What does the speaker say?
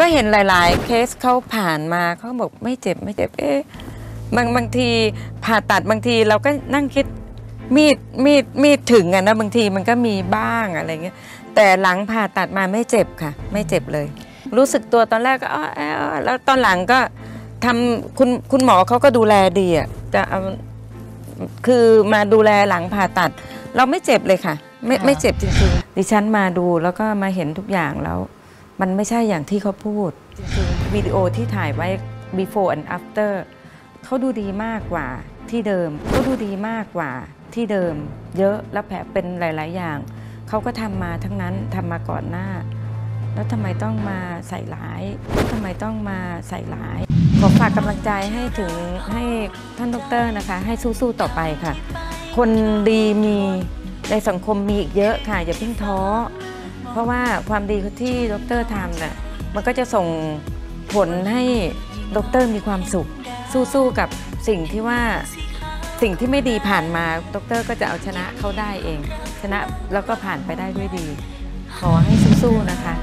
ก็เห็นหลายๆเคสเขาผ่านมาเขาบอกไม่เจ็บไม่เจ็บเอ๊ะบางทีผ่าตัดบางทีเราก็นั่งคิดมีดถึงอะนะบางทีมันก็มีบ้างอะไรเงี้ยแต่หลังผ่าตัดมาไม่เจ็บค่ะไม่เจ็บเลยรู้สึกตัวตอนแรกก็อ้อแอ้อแล้วตอนหลังก็ทำคุณหมอเขาก็ดูแลดีอะจะเอาคือมาดูแลหลังผ่าตัดเราไม่เจ็บเลยค่ะไม่เจ็บจริงๆดิฉันมาดูแล้วก็มาเห็นทุกอย่างแล้วมันไม่ใช่อย่างที่เขาพูดจริงๆวิดีโอที่ถ่ายไว้ before and after เขาดูดีมากกว่าที่เดิมเขาดูดีมากกว่าที่เดิมเยอะและแผลเป็นหลายๆอย่างเขาก็ทำมาทั้งนั้นทำมาก่อนหน้าแล้วทำไมต้องมาใส่ร้ายทำไมต้องมาใส่ร้ายขอฝากกำลังใจให้ถึงให้ท่านดร.นะคะให้สู้ๆต่อไปค่ะคนดีมีในสังคมมีอีกเยอะค่ะอย่าเพิ่งท้อเพราะว่าความดีที่ดร.ทำน่ะมันก็จะส่งผลให้ดร.มีความสุขสู้ๆกับสิ่งที่ไม่ดีผ่านมาดร.ก็จะเอาชนะเขาได้เองชนะแล้วก็ผ่านไปได้ด้วยดีขอให้สู้ๆนะคะ